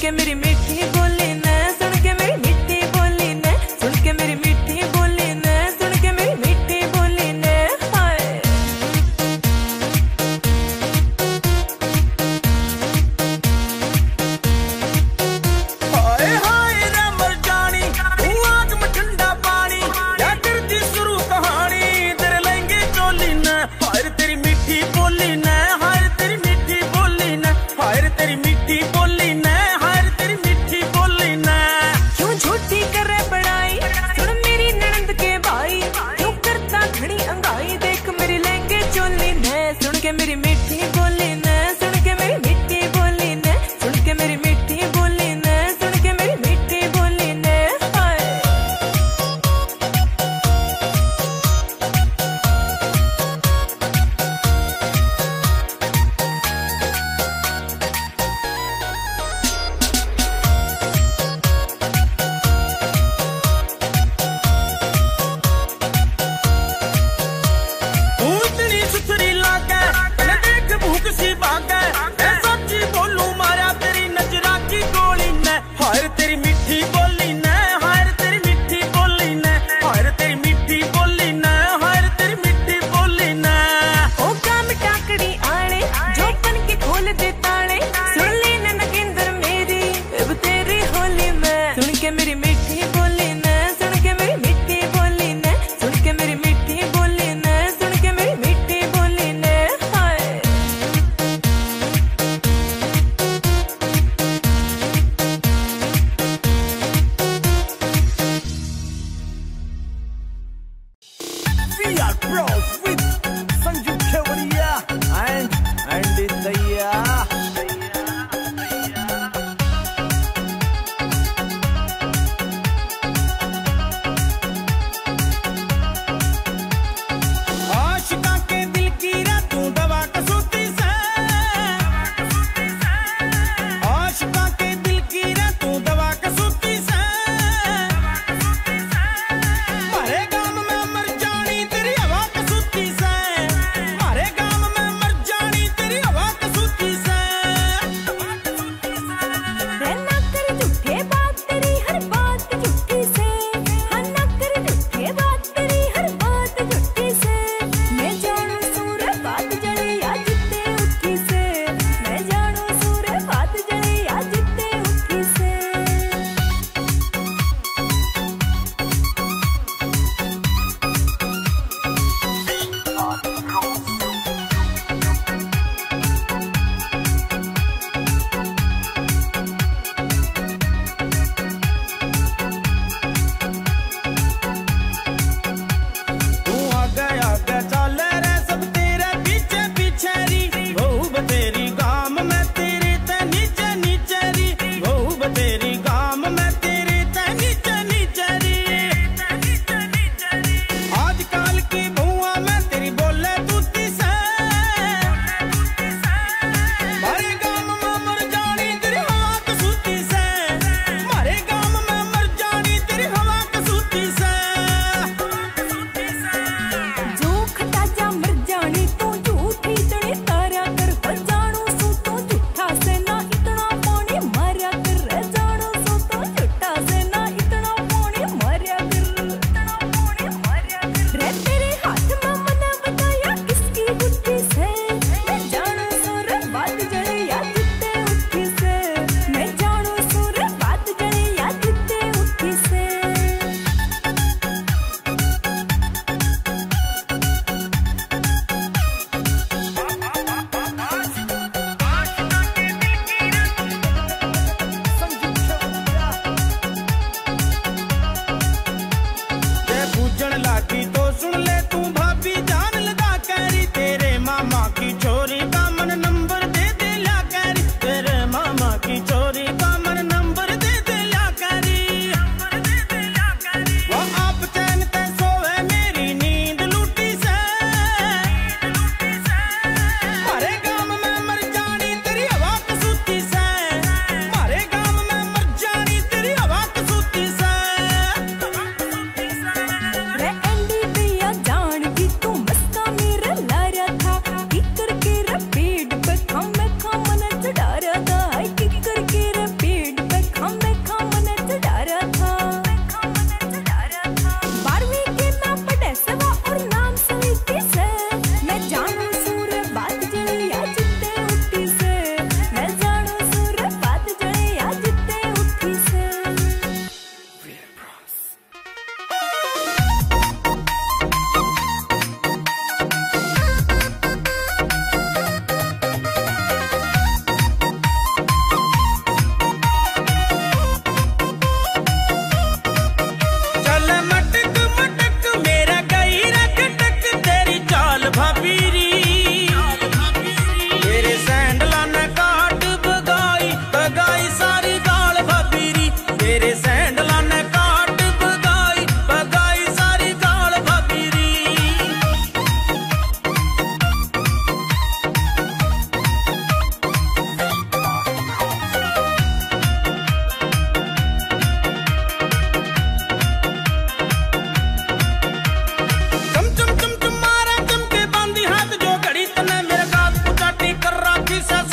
के मेरी मीठी बोली न, सुन के मेरी मीठी बोली न, सुन के मेरी मीठी बोली न, सुन के मेरी मीठी बोली न। हाय हाय हाय ना मर जानी तू आग में ठंडा पानी, क्या कर दी शुरू कहानी, तेरे लेंगे चोली न। हाय तेरी मीठी बोली न, हाय तेरी मीठी बोली न, हाय तेरी मीठी बोली न। मेरी मीठी बोली न, सुन के मेरी मीठी बोली न, सुन के मेरी मीठी बोली न, सुन के मेरी मीठी बोली न। हाय तू इतनी सुथरी लागे, भूख सी बांगे।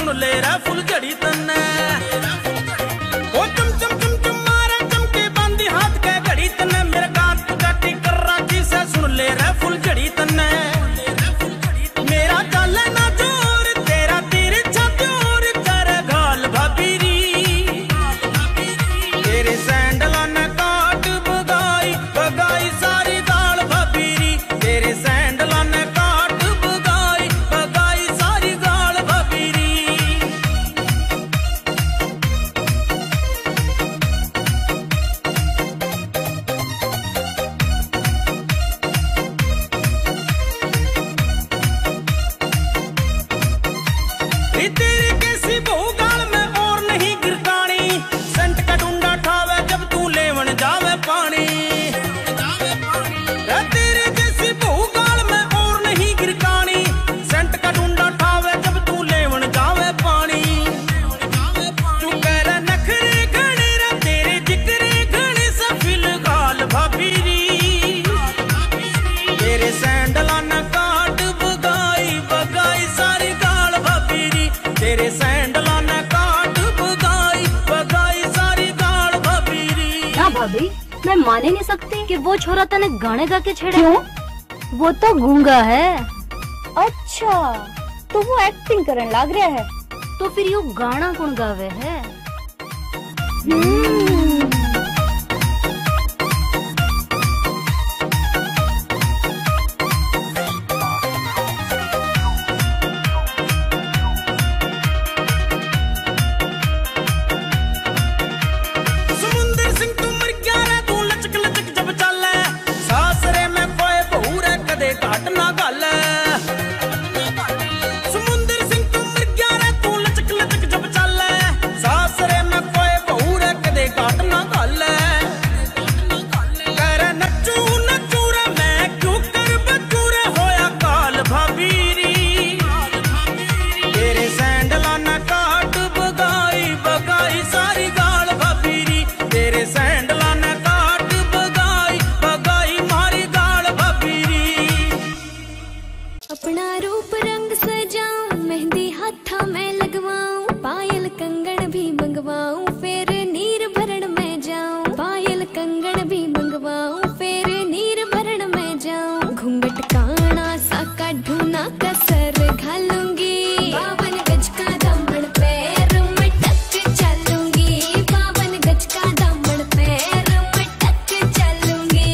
नु लेरा फुल जड़ी तन्ने ओ चम चम चम चम मारा चमके बांधी हाथ के घड़ी तन्ने मेरा कान काटी कराची से सुन लेरा फुल जड़ी तन्ने मेरा चाले ना जोर तेरा तेरे छात्योर तेरे गाल भाभीरी तेरे सैंडला ने काट बगाई बगाई सारी गाल भाभीरी तेरे सैंडला ने तेरी कैसी बहु गाल में और नहीं गिरकानी संत का डूंडा ठावे जब तू लेवन जावे पानी तेरी कैसी बहु गाल में और नहीं गिरकानी संत का डूंडा ठावे जब तू लेवन जावे पानी तू कर नखरे घने रा तेरे जिगरे घने सफिल गाल भाभीरी तेरे सैंडला न काट बगाई बगाई सारी गाल भाभीरी तेरे सैंडला ने काट बगाई बगाई सारी गाल भाभीरी। ना भाभी मैं माने नहीं सकती कि वो छोरा तने गाने गा के छेड़ा। क्यों? वो तो गूंगा है। अच्छा तो वो एक्टिंग करने लग रहा है तो फिर यो गाना कौन गावे है? समुंदर सिंह तू मर गया रे तू लचक लचक जब चले सासरे में कोई बहू रे कदे घाट ना घाले करे नचू नचू रे मैं क्यों कर बचू रे होया काल भाभीरी तेरे सैंडला ना काट बगाई बगाई सारी गाल भाभीरी तेरे सैंडला ना काट बगाई बगाई मारी गाल भाभीरी। अपना रूप रंग सजाऊं मेहंदी हाथा में लगवाऊं पायल कंगन भी मंगवाऊं फिर नीर भरण में जाऊं पायल कंगन भी मंगवाऊं फिर नीर भरण में जाऊं घूंघट काना सा काढूं ना कसर घालूंगी बावन गज का दामन पैर में टक चलूंगी बावन गज का दामन पैर में टक चलूंगी।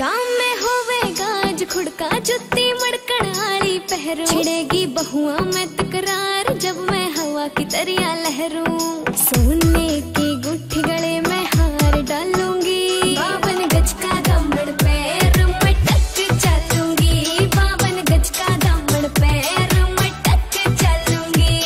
गाँव में होवेगा आज खुड़का जुत्ती मड़कण आली पहरू छिड़ेगी बहुआ में तकरार जब मैं हवा की तरिया लहरूं सोने की गुठी गले में हार डालूंगी बावन गज का दामन पैर में टक चलूंगी बावन गज का दामन पैर में टक चलूंगी।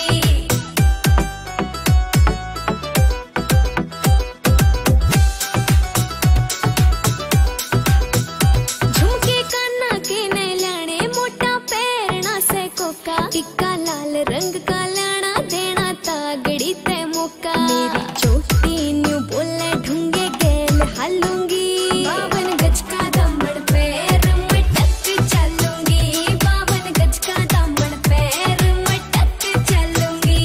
झुमके काना के नैलाने मोटा पैरना से कोका टिक्का लाल रंग का लाना देना तागड़ी ते मौका मेरी चोटी न्यू बोले ढूंगे गेल हालूंगी बावन गज का दामन पैर में टक चलूंगी बावन गज का दामन पैर में टक चलूंगी।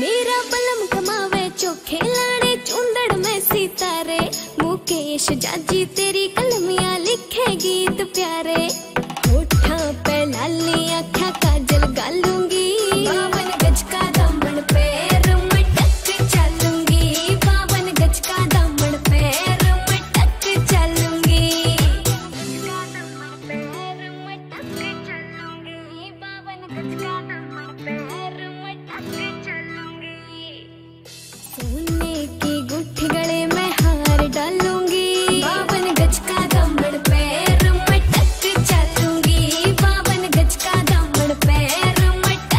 मेरा बलम कमावे चोखे लाड़े चूंदड़ में सितारे मुकेश जाजी तेरी कलमिया लिखे गीत प्यारे होठा पे लाली आख्या काजल गालूंगी बावन गज का दामन पैर में टक चलूंगी बावन गज का दामन पैर में टक चलूंगी बावन गज का दामन पैर में टक चलूंगी। सोने की गुठी गले में हार डालूंगी बावन गज का दामन पैर में टक चलूंगी बावन गज का दामन पैर में टक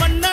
मन्ना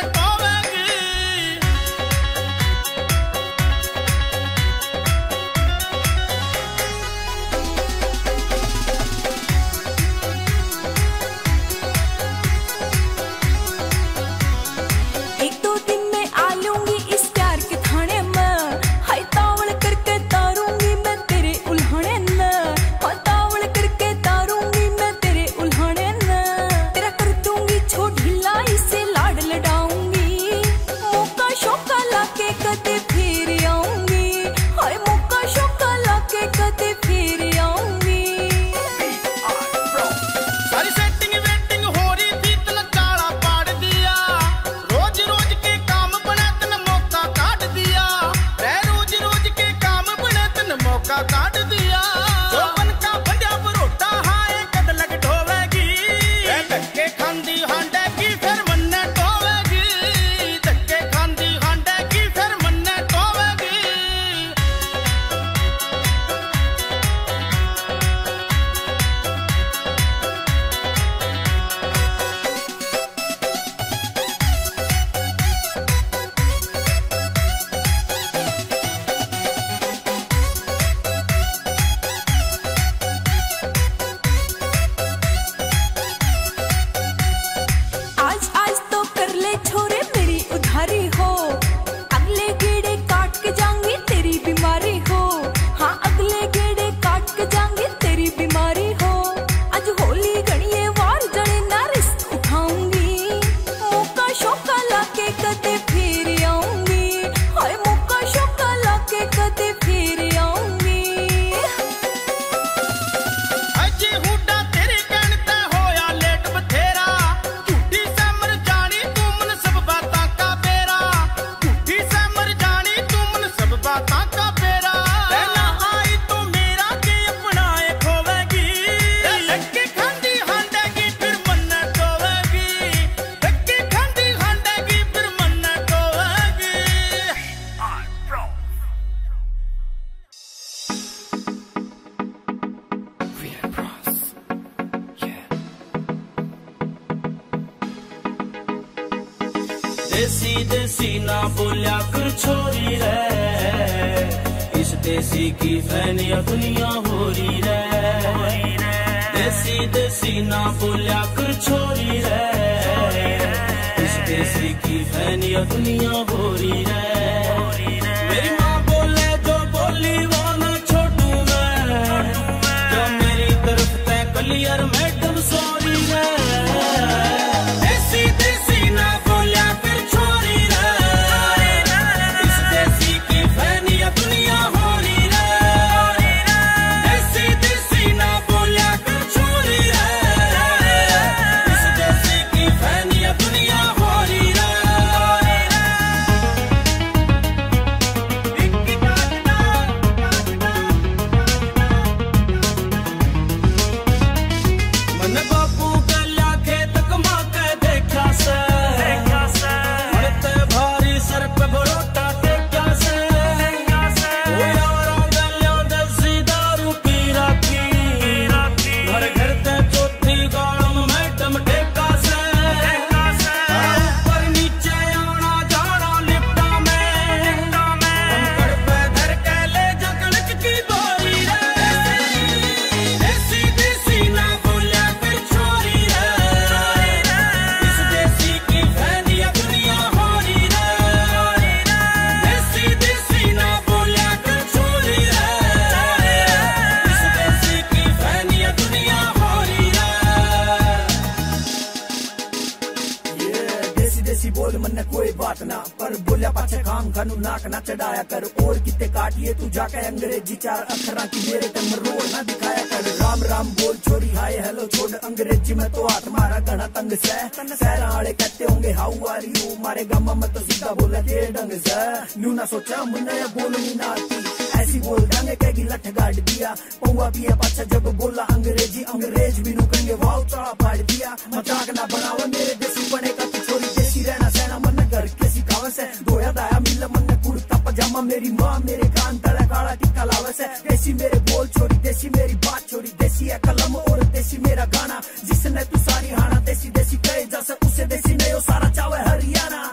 देसी देसी ना बोलिया कर छोरी रे, इस देसी की फैनी दुनिया हो रही रे। देसी देसी ना बोलिया कर छोरी रे, इस देसी की फैनी दुनिया हो रही रे। यार मैडम सॉरी रे, देसी देसी ना बोलिया कर छोरी रे, इस देसी की फैनी दुनिया हो रही रे। देसी देसी ना बोलिया कर छोरी रे, इस देसी की फैनी दुनिया हो रही मन कोई बात ना पर बोलिया पाछे खाम खानू नाक ना चढ़ाया कर, और कितने काटिए तू जाके अंग्रेजी चार अक्षरा की मेरे तम रोड ना दिखाया कर। राम राम बोल छोरी हाय हेलो छोड़, अंग्रेजी में तो आत्मारा घना तंग से सहरा वाले कहते होंगे हाउ आर यू, मारे गामा में तो सीधा बोला के ढंग से न्यू ना सोचा मुन्ना बोलनी ना आती, ऐसी बोल डांगे कैगी लठ गाड़ दिया। पौवा पिया पाछा जब बोला अंग्रेजी, अंग्रेज भी नुकेंगे वाव चढ़ा फाड़ दिया। मजाक ना बनाओ मेरे देसी बने का तू छोरी, देसी रहना सहना मन घर के सिखावे से, धोया दाया मिला मन कुर्ता पजामा, मेरी माँ मेरे कान तड़ा काला टिक्का लावे से। देसी मेरे बोल छोरी, देसी मेरी बात छोरी, देसी है कलम और देसी मेरा गाना, जिसने तू सारी हाना देसी देसी कहे जैसे उसे देसी नहीं हो सारा चावे हरियाणा।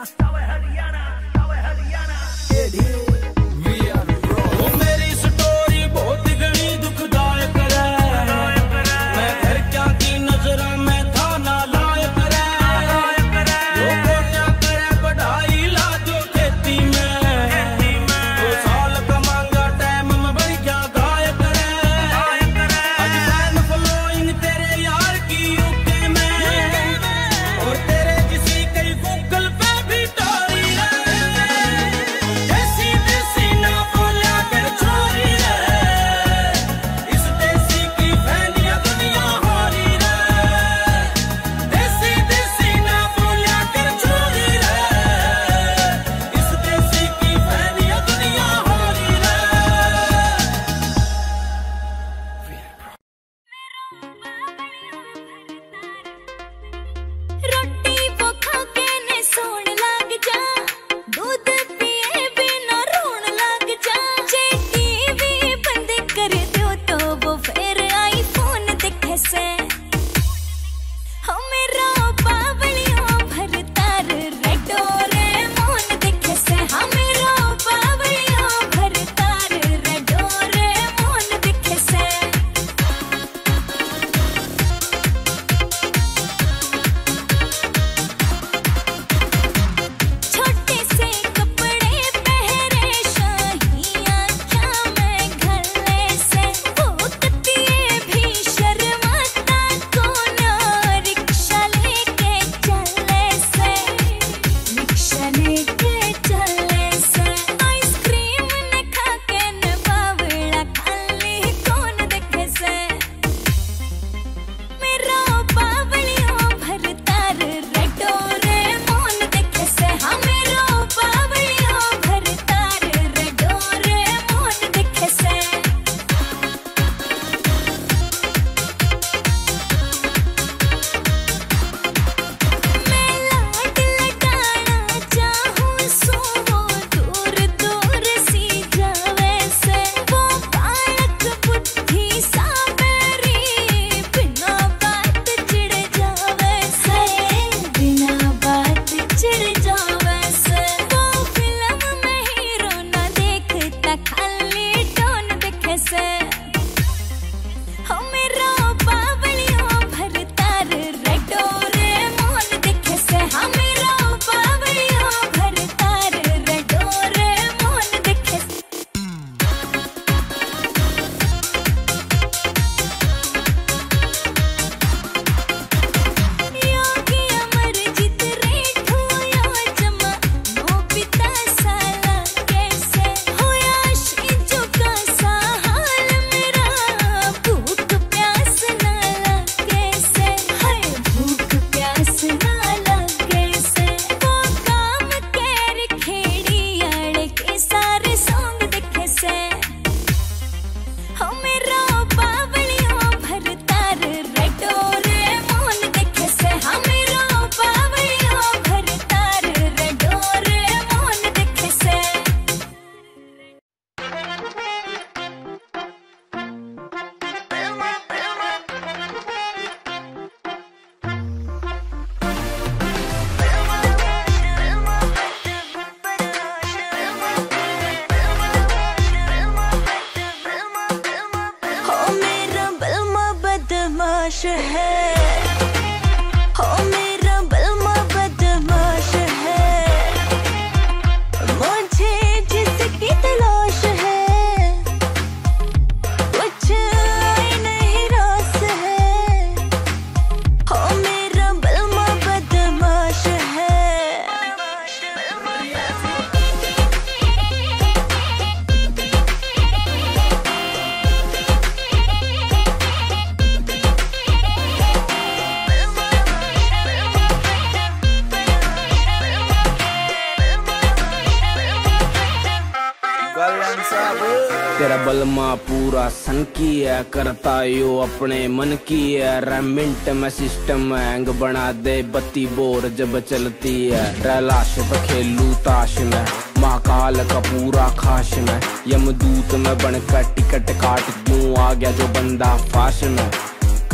तेरा बलमा पूरा सन की है, करता यो अपने मन की है। रैमिंट में सिस्टम हैंग बना दे बत्ती बोर जब चलती है। रैलाश तो खेलू ताश में, महाकाल का पूरा खाश में। यमदूत में बनकर टिकट काट दूं, आ गया जो बंदा फाश में।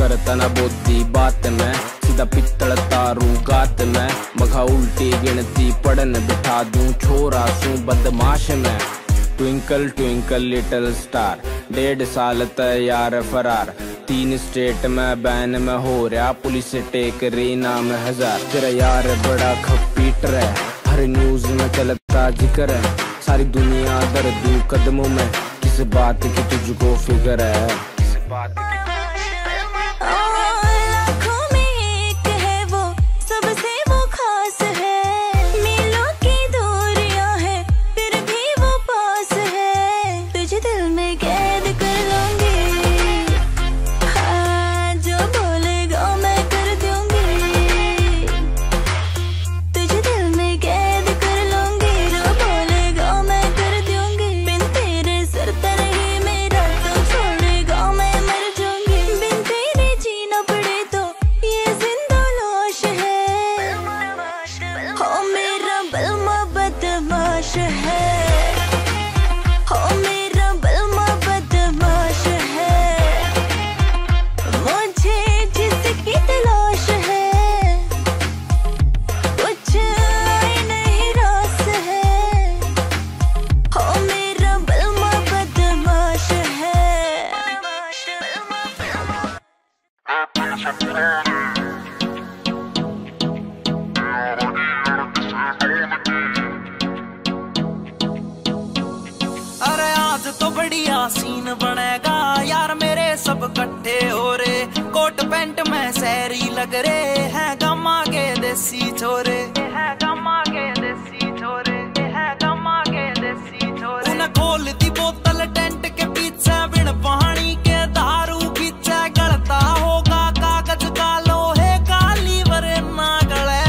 करता ना बोधी बात में, सीधा पित्तल तारू गात में। मघा उल्टी गिनती पढ़न बिठा दूं, छोरा सू बदमाश में। ट्विंकल ट्विंकल लिटिल स्टार, 1.5 साल तैयार फरार। 3 स्टेट में बैन में हो रहा, पुलिस टेक रही नाम 1000। तेरा यार बड़ा खपीटर है, हर न्यूज में चलता जिक्र है। सारी दुनिया दर दू कदमों में, किस बात की तुझको फिक्र है, किस बात की। तो बढ़िया सीन बनेगा यार, मेरे सब कट्ठे हो रे। कोट पैंट में शहरी लग रे हैं, गमा के देसी छोरे है, गमा के देसी छोरे है, गमा के देसी छोरे। उन्हें खोल दी बोतल टेंट के पीछे, बिन पानी के दारू पीछे। गलता होगा कागज का लोहे का लीवर ना गले।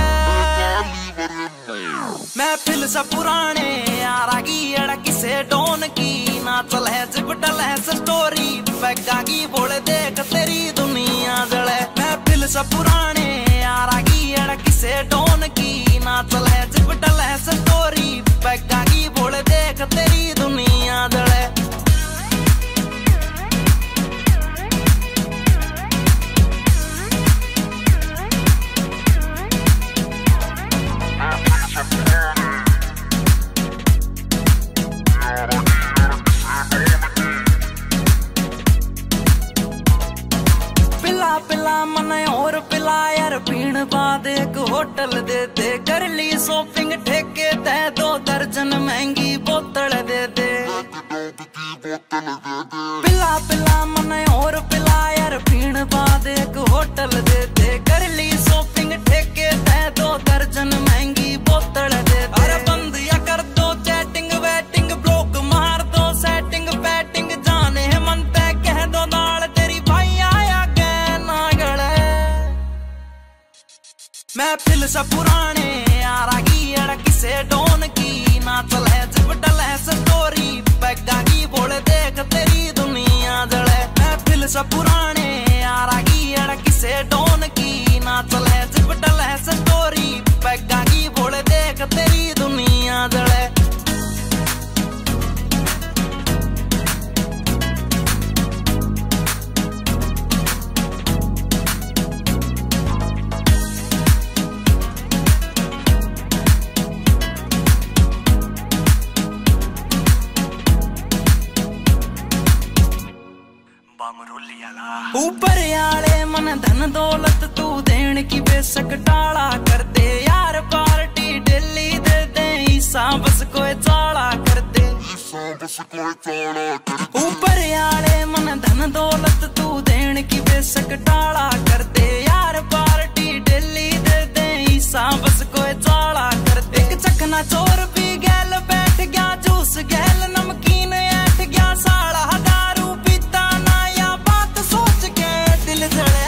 मैं फिल सा पुराने यारागी अड़की से डोन की नाचल है, चिपटल है स्टोरी पैगा की। बोले देख तेरी दुनिया जले, महफिल से पुराने यारागी अड़क से डोन की। नाचल है चिपटल है स्टोरी पैगा की, बोले देख तेरी दुनिया जले। बाद एक होटल देते, कर ली शॉपिंग ठेके ते, 2 दर्जन महंगी बोतल देते। पिला पिला मने और पिला यार, पीण बाद एक होटल देते, कर ली शॉपिंग ठेके ते, 2 दर्जन महंगी बोतल देते। अरे बंद या कर दो चैटिंग वेटिंग, ब्लॉक मार दो सेटिंग बैटिंग। जाने है मन पे कह दो नाल तेरी भाई आया कहना गड़े। मैं फिल सा पुराने यारागी अड़क से डोन की। नाचल है चिपटल है स्टोरी पैगा की, बोले देख तेरी दुनिया जले। मैं फिल सा पुराने यारागी अड़क से डोन की। नाचल है चिपटल है स्टोरी पैगा की, बोले देख तेरी दुनिया जले। ऊपर यारे मन धन दौलत तू देन की बेशक टाला कर दे। यार पार्टी डेली दे दे, हिसाब बस कोई चाला कर दे। ऊपर यारे मन धन दौलत तू देन की बेशक टाला कर दे। यार पार्टी डेली दे दे, हिसाब बस कोई चाला कर दे। एक चकना चोर भी गैल बैठ गया, जूस गैल नमकीन ऐठ गया। साला दारू पीता ना या बात सोच के दिल जड़े।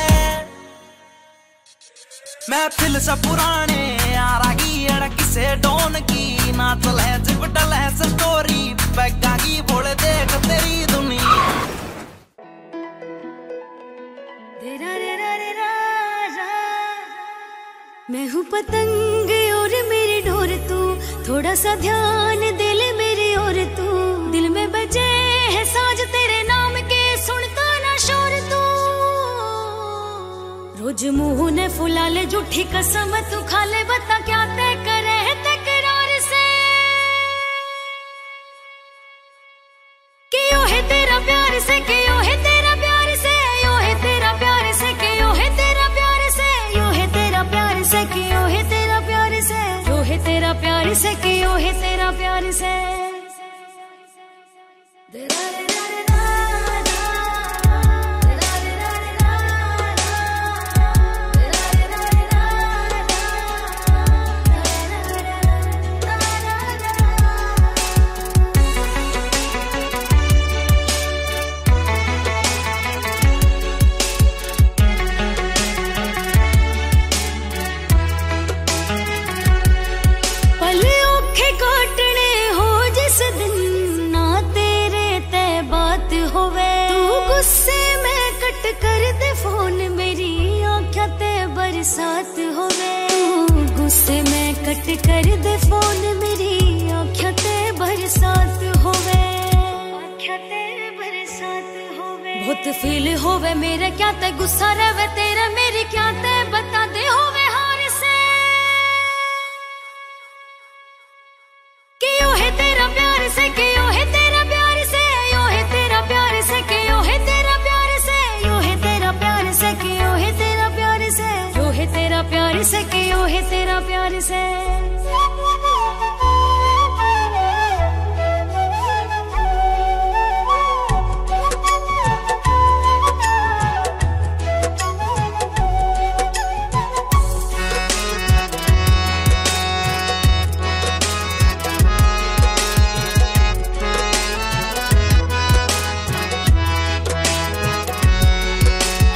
महफिल सा पुराने यारागी अड़क से डोन की। हिमाचल है जिबटल है स्टोरी बैगा की बोल देख तेरी दुनिया मैं हूँ पतंग और मेरी डोर तू थोड़ा सा ध्यान दे ले मेरी ओर तू दिल में बजे है साज तेरे नाम के सुनता ना शोर तू रोज मुँह ने फुला ले झूठी कसम तू खा ले बता क्या तय करे है तकरार से क्यों है तेरा प्यार से क्यों है तेरा प्यार से यो है तेरा प्यार से क्यों है तेरा प्यार से यो है तेरा प्यार से क्यों है तेरा प्यार से यो है तेरा प्यार से क्यों है तेरा प्यार से कर दे फोन मेरी आँखें ते बरसात हो गए गुस्से में कट कर दे फोन मेरी आँखें ते बरसात हो गए बहुत फील होवे मेरा क्या ते गुस्सा रहे तेरा मेरी क्या ते बता दे होवे हार से क्यों है तेरा प्यार से क्यों है तेरा प्यार से यो है तेरा प्यार से क्यों है तेरा प्यार से क्यों है तेरा प्यार से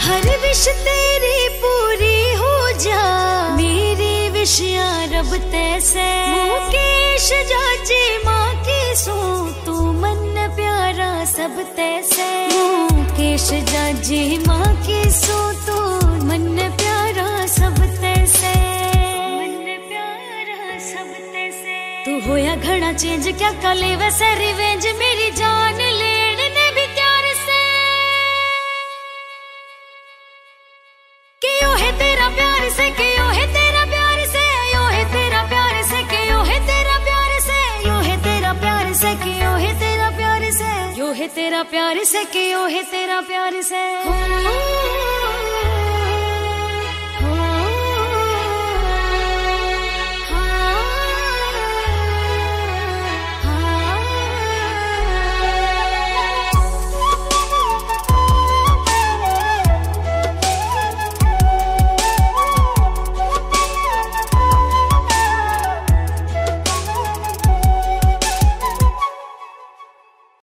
हर विश तेरी पूरी रब तैसे मुकेश जाचे माँ की सो तू मन प्यारा सब तैसे मुकेश जाचे माँ की सो तू मन प्यारा सब तैसे तू होया घड़ा चेंज क्या काले वैसे रिवेंज मेरी जान लेन ने भी प्यार से क्यों है तेरा प्यार से क्यों है तेरा तेरा प्यार से क्यों है तेरा प्यार से